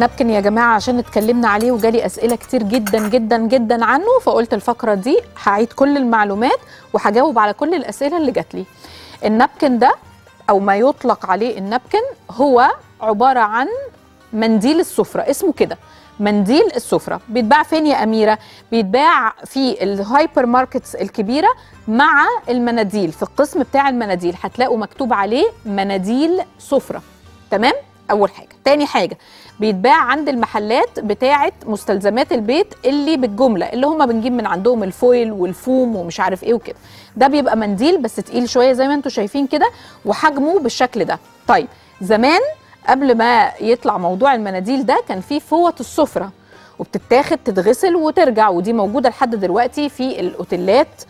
النابكن يا جماعه عشان اتكلمنا عليه وجالي اسئله كتير جدا جدا جدا عنه، فقلت الفقره دي هعيد كل المعلومات وهجاوب على كل الاسئله اللي جات لي. النابكن ده او ما يطلق عليه النابكن هو عباره عن منديل السفره، اسمه كده منديل السفره. بيتباع فين يا اميره؟ بيتباع في الهايبر ماركتس الكبيره مع المناديل، في القسم بتاع المناديل هتلاقوا مكتوب عليه مناديل سفره. تمام؟ اول حاجه. تاني حاجه بيتباع عند المحلات بتاعه مستلزمات البيت اللي بالجمله، اللي هم بنجيب من عندهم الفويل والفوم ومش عارف ايه وكده. ده بيبقى منديل بس تقيل شويه زي ما انتم شايفين كده، وحجمه بالشكل ده. طيب زمان قبل ما يطلع موضوع المناديل ده كان في فوط السفره وبتتاخد تتغسل وترجع، ودي موجوده لحد دلوقتي في الاوتيلات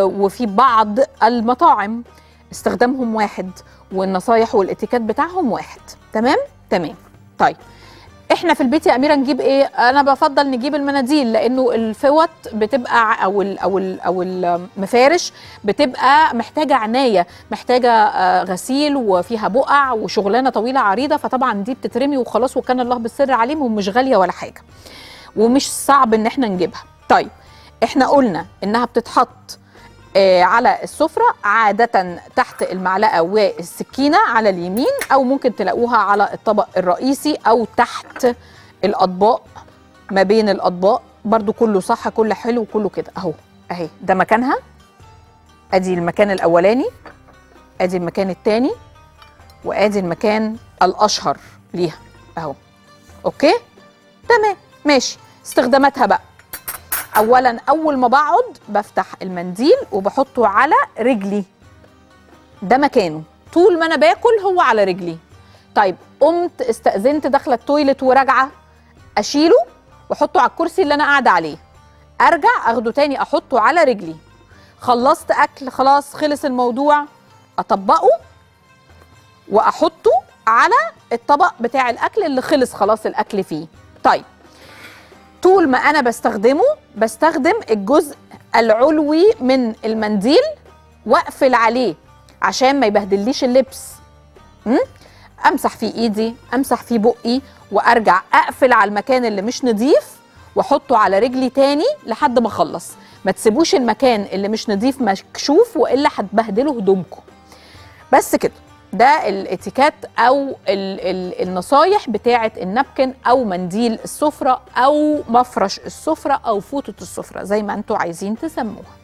وفي بعض المطاعم. استخدامهم واحد والنصايح والاتيكيت بتاعهم واحد. تمام؟ تمام. طيب احنا في البيت يا اميره نجيب ايه؟ انا بفضل نجيب المناديل لانه الفوط بتبقى او المفارش بتبقى محتاجه عنايه، محتاجه غسيل وفيها بقع وشغلانه طويله عريضه، فطبعا دي بتترمي وخلاص وكان الله بالسر عليهم، ومش غاليه ولا حاجه ومش صعب ان احنا نجيبها. طيب احنا قلنا انها بتتحط على السفرة عادة تحت المعلقة والسكينة على اليمين، أو ممكن تلاقوها على الطبق الرئيسي أو تحت الأطباق، ما بين الأطباق برضو. كله صح، كله حلو، كله كده أهو. أهي ده مكانها، أدي المكان الأولاني، أدي المكان التاني، وأدي المكان الأشهر ليها أهو. أوكي؟ تمام ماشي. استخداماتها بقى، اولا اول ما بقعد بفتح المنديل وبحطه على رجلي، ده مكانه طول ما انا باكل هو على رجلي. طيب قمت استأذنت داخله التويلت وراجعه، اشيله واحطه على الكرسي اللي انا قاعده عليه، ارجع اخده تاني احطه على رجلي. خلصت اكل، خلاص خلص الموضوع، اطبقه واحطه على الطبق بتاع الاكل اللي خلص خلاص الاكل فيه. طيب طول ما أنا بستخدمه بستخدم الجزء العلوي من المنديل وأقفل عليه عشان ما يبهدليش اللبس. أمسح فيه إيدي، أمسح فيه بقي، وأرجع أقفل على المكان اللي مش نضيف وأحطه على رجلي تاني لحد ما أخلص. ما تسيبوش المكان اللي مش نضيف مكشوف وإلا هتبهدلوا هدومكم. بس كده، ده الاتيكات او النصايح بتاعه النابكن او منديل السفره او مفرش السفره او فوطه السفره زي ما انتوا عايزين تسموها.